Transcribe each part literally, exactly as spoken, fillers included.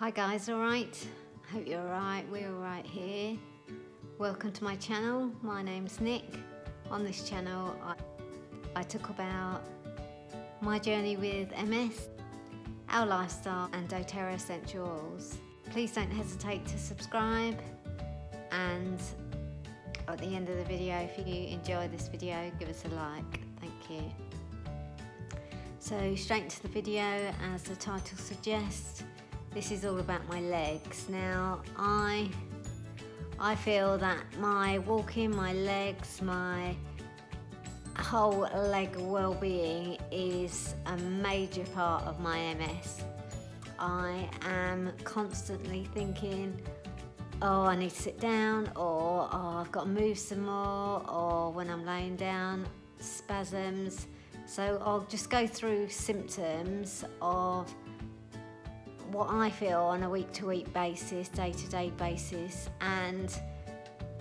Hi guys, alright? Hope you're alright, we're alright here. Welcome to my channel, my name's Nick. On this channel I, I talk about my journey with M S, our lifestyle and doTERRA essentials. Please don't hesitate to subscribe, and at the end of the video, if you enjoy this video, give us a like, thank you. So straight into the video, as the title suggests. This is all about my legs. Now, I I feel that my walking, my legs, my whole leg well-being is a major part of my M S. I am constantly thinking, oh, I need to sit down, or oh, I've got to move some more, or when I'm laying down, spasms. So I'll just go through symptoms of what I feel on a week-to-week basis, day-to-day basis, and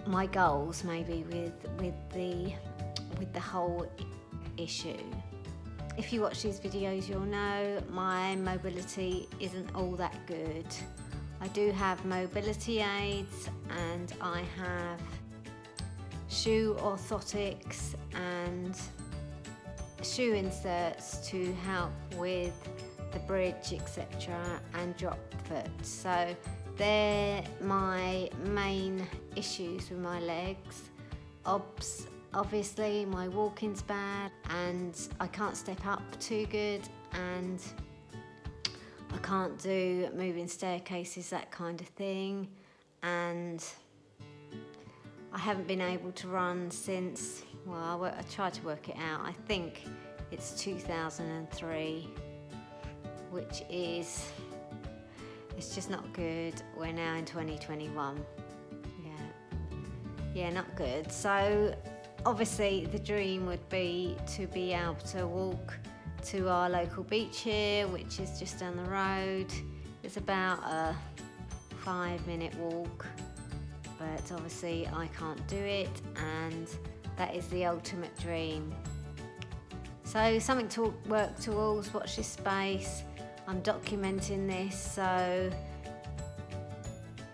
my goals maybe with with the with the whole issue. If you watch these videos, you'll know my mobility isn't all that good. I do have mobility aids, and I have shoe orthotics and shoe inserts to help with the bridge, et cetera, and drop foot. So they're my main issues with my legs. Obs obviously my walking's bad, and I can't step up too good, and I can't do moving staircases, that kind of thing, and I haven't been able to run since, well, I, I tried to work it out, I think it's two thousand three. Which is, it's just not good. We're now in twenty twenty-one. Yeah, yeah, not good. So obviously the dream would be to be able to walk to our local beach here, which is just down the road. It's about a five minute walk, but obviously I can't do it, and that is the ultimate dream. So something to work towards, watch this space. I'm documenting this, so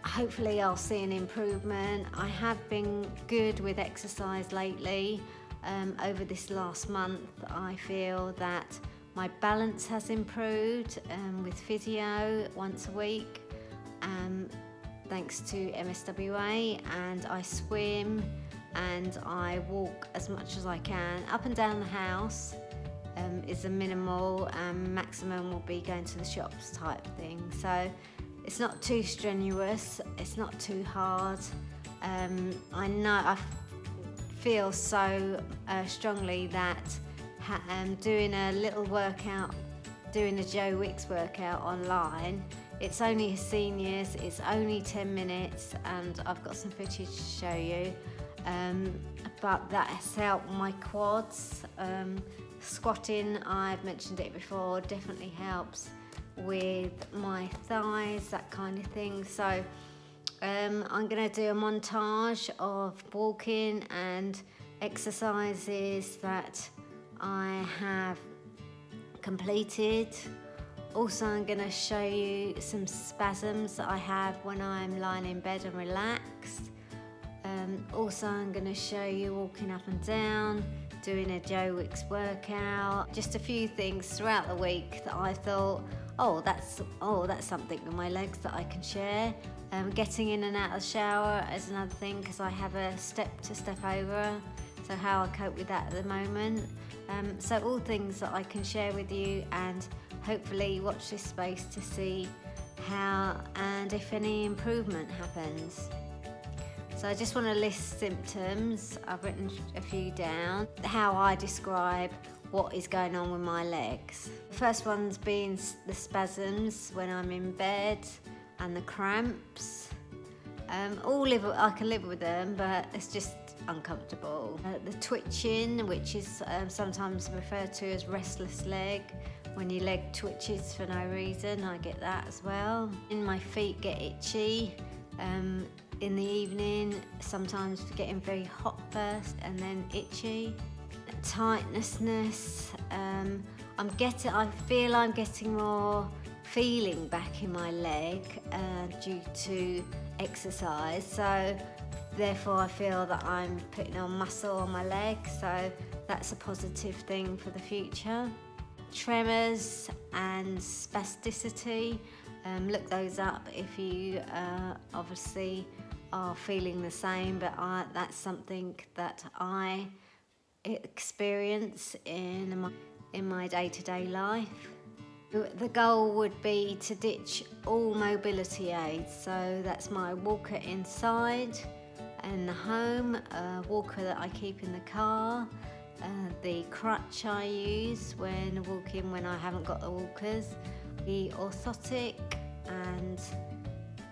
hopefully I'll see an improvement. I have been good with exercise lately. Um, over this last month, I feel that my balance has improved um, with physio once a week, um, thanks to M S W A, and I swim and I walk as much as I can. Up and down the house um, is the minimal, and maximum will be going to the shops type thing. So it's not too strenuous, it's not too hard. Um, I know I feel so uh, strongly that ha um, doing a little workout, doing a Joe Wicks workout online, it's only seniors, it's only ten minutes, and I've got some footage to show you. Um, but that has helped my quads. Um, squatting, I've mentioned it before, definitely helps with my thighs, that kind of thing. So um, I'm going to do a montage of walking and exercises that I have completed. Also, I'm going to show you some spasms that I have when I'm lying in bed and relaxed. Um, also, I'm going to show you walking up and down, doing a Joe Wicks workout, just a few things throughout the week that I thought, oh, that's oh, that's something with my legs that I can share. Um, getting in and out of the shower is another thing, because I have a step to step over, so how I cope with that at the moment. Um, so all things that I can share with you, and hopefully watch this space to see how and if any improvement happens. So I just want to list symptoms. I've written a few down, how I describe what is going on with my legs. The first one's being the spasms when I'm in bed, and the cramps. Um, all live, I can live with them, but it's just uncomfortable. Uh, the twitching, which is um, sometimes referred to as restless leg. When your leg twitches for no reason, I get that as well. And my feet get itchy. Um, in the evening, sometimes getting very hot first and then itchy. Tightnessness, um, I'm getting, I feel I'm getting more feeling back in my leg uh, due to exercise, so therefore I feel that I'm putting on muscle on my leg, so that's a positive thing for the future. Tremors and spasticity, um, look those up if you uh, obviously are feeling the same, but I, that's something that I experience in my, in my day-to-day life. The goal would be to ditch all mobility aids, so that's my walker inside and the home, a walker that I keep in the car, uh, the crutch I use when walking when I haven't got the walkers, the orthotic and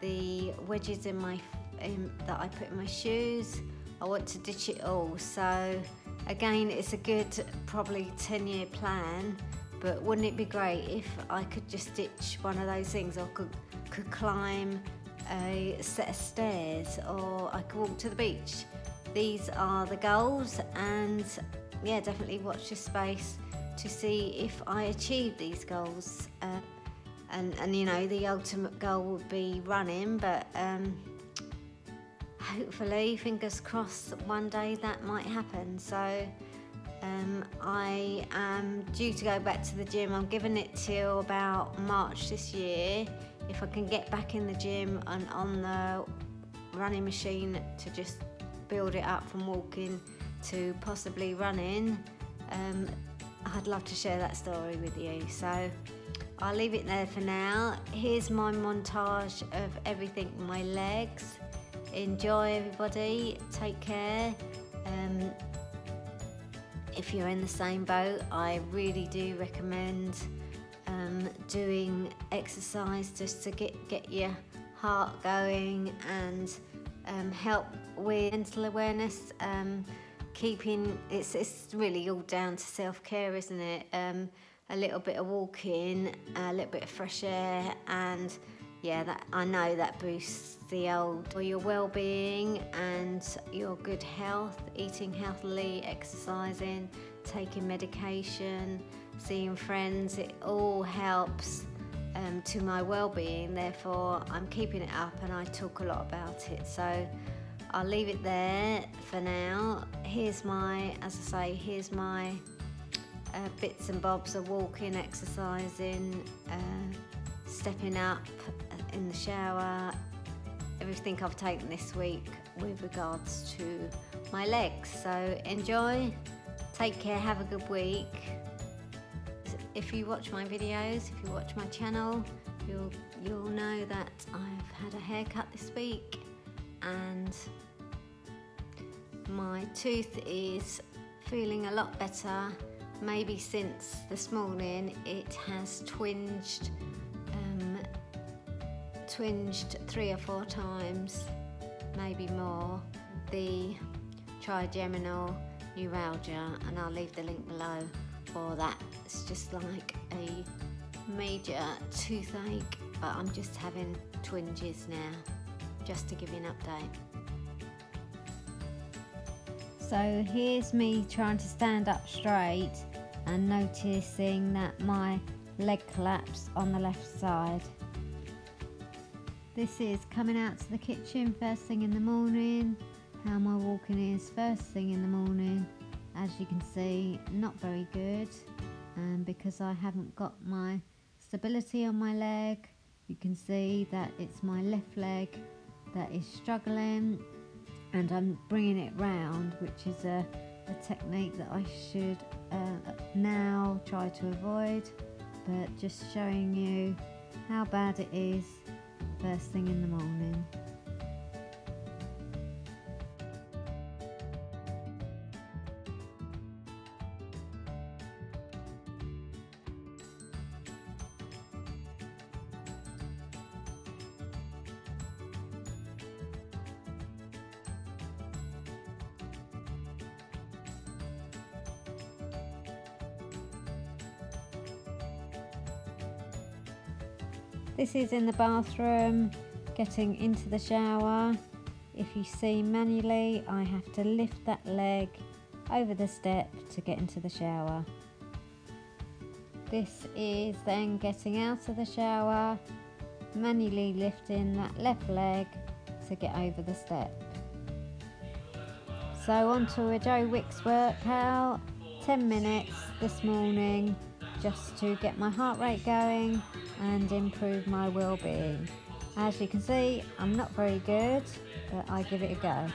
the wedges in my in, that I put in my shoes. I want to ditch it all, so again it's a good probably ten year plan. But wouldn't it be great if I could just ditch one of those things, or could, could climb a set of stairs, or I could walk to the beach. These are the goals, and yeah, definitely watch this space to see if I achieve these goals. Uh, and, and you know, the ultimate goal would be running, but um, hopefully, fingers crossed, one day that might happen. So. Um, I am due to go back to the gym. I'm giving it till about March this year. If I can get back in the gym and on the running machine to just build it up from walking to possibly running, um, I'd love to share that story with you. So I'll leave it there for now. Here's my montage of everything, my legs. Enjoy everybody, take care. Um, If you're in the same boat, I really do recommend um, doing exercise just to get, get your heart going and um, help with mental awareness. Um, keeping it's, it's really all down to self-care, isn't it? Um, a little bit of walking, a little bit of fresh air, and yeah, that, I know that boosts the old for your well-being and your good health, eating healthily, exercising, taking medication, seeing friends. It all helps um, to my well-being. Therefore, I'm keeping it up, and I talk a lot about it. So I'll leave it there for now. Here's my, as I say, here's my uh, bits and bobs of walking, exercising, uh, stepping up in the shower, everything I've taken this week with regards to my legs. So enjoy, take care, have a good week. If you watch my videos, if you watch my channel, you'll, you'll know that I've had a haircut this week and my tooth is feeling a lot better. Maybe since this morning it has twinged twinged three or four times, maybe more, the trigeminal neuralgia, and I'll leave the link below for that. It's just like a major toothache, but I'm just having twinges now, just to give you an update. So here's me trying to stand up straight and noticing that my leg collapsed on the left side. This is coming out to the kitchen first thing in the morning, how my walking is first thing in the morning. As you can see, not very good, and because I haven't got my stability on my leg, you can see that it's my left leg that is struggling, and I'm bringing it round, which is a, a technique that I should uh, now try to avoid, but just showing you how bad it is first thing in the morning. This is in the bathroom, getting into the shower. If you see manually, I have to lift that leg over the step to get into the shower. This is then getting out of the shower, manually lifting that left leg to get over the step. So onto a Joe Wicks workout, ten minutes this morning, just to get my heart rate going and improve my well-being. As you can see, I'm not very good, but I give it a go.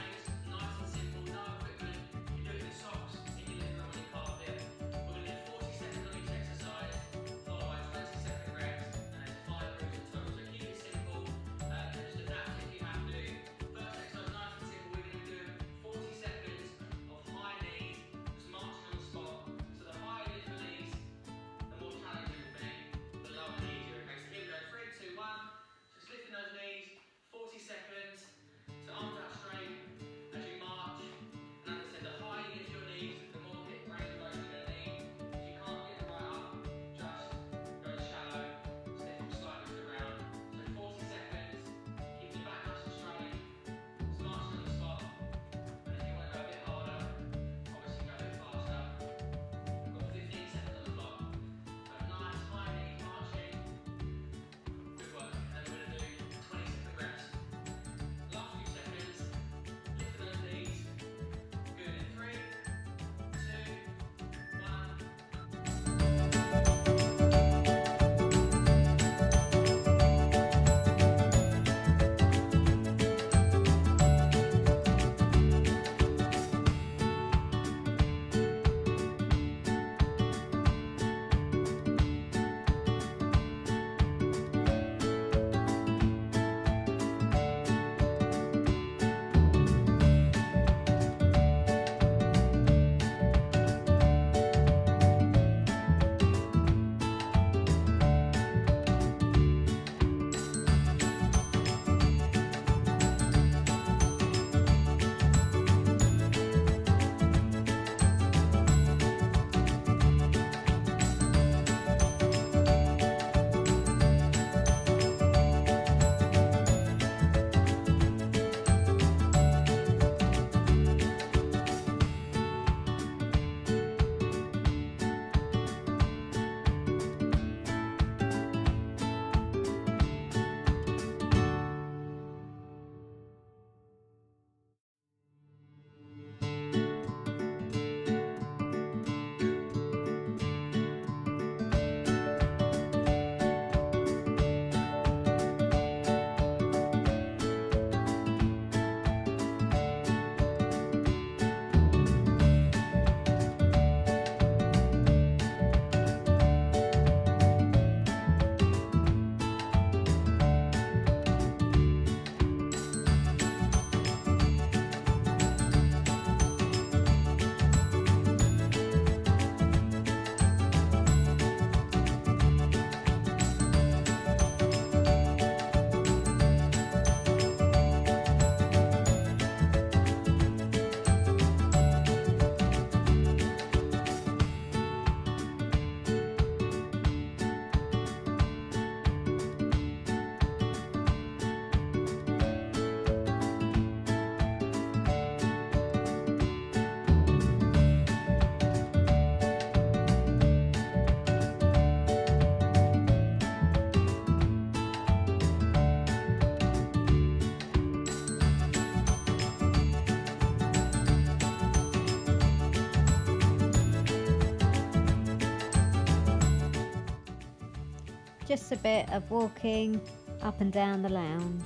Just a bit of walking up and down the lounge.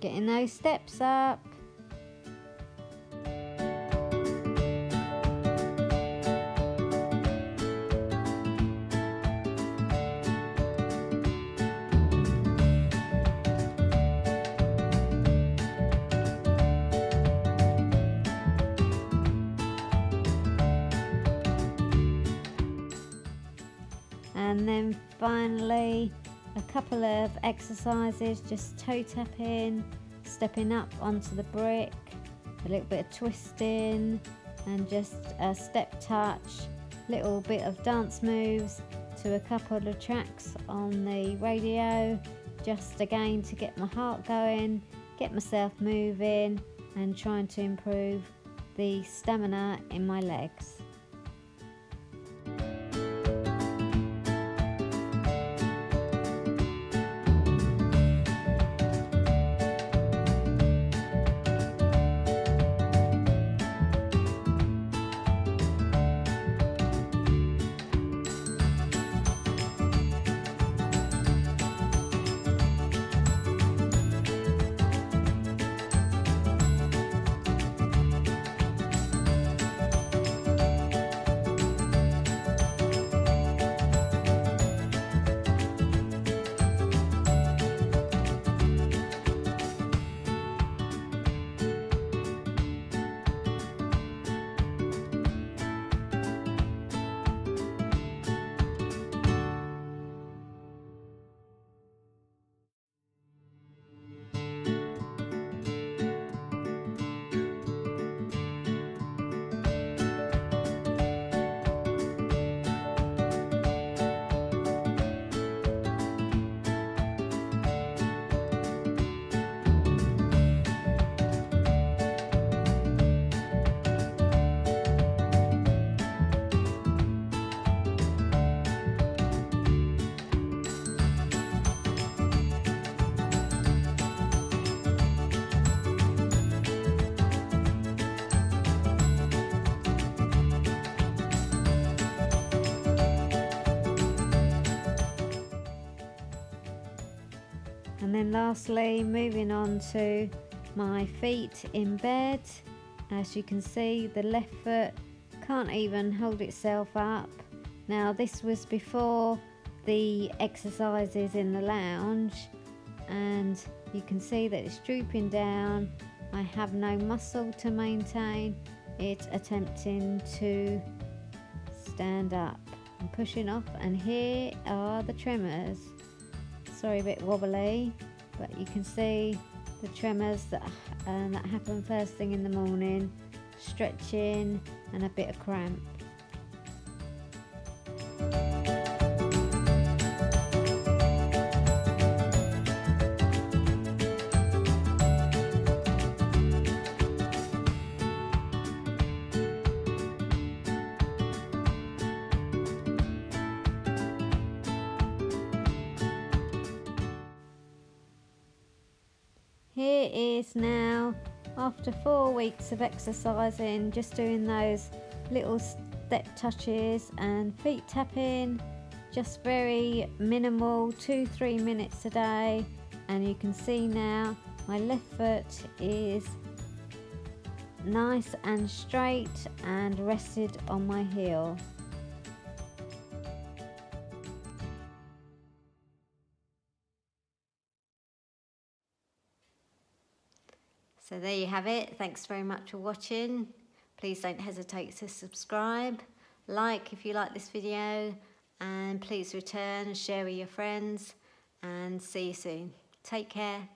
Getting those steps up. And then finally a couple of exercises, just toe tapping, stepping up onto the brick, a little bit of twisting and just a step touch, little bit of dance moves to a couple of tracks on the radio, just again to get my heart going, get myself moving and trying to improve the stamina in my legs. And then lastly, moving on to my feet in bed. As you can see, the left foot can't even hold itself up. Now this was before the exercises in the lounge, and you can see that it's drooping down. I have no muscle to maintain it attempting to stand up. I'm pushing off, and here are the tremors. Sorry, a bit wobbly, but you can see the tremors that, um, that happen first thing in the morning, stretching and a bit of cramp. Here is now, after four weeks of exercising, just doing those little step touches and feet tapping, just very minimal, two, three minutes a day. And you can see now my left foot is nice and straight and rested on my heel. So there you have it. Thanks very much for watching. Please don't hesitate to subscribe, like if you like this video, and please return and share with your friends, and see you soon. Take care.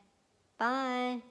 Bye.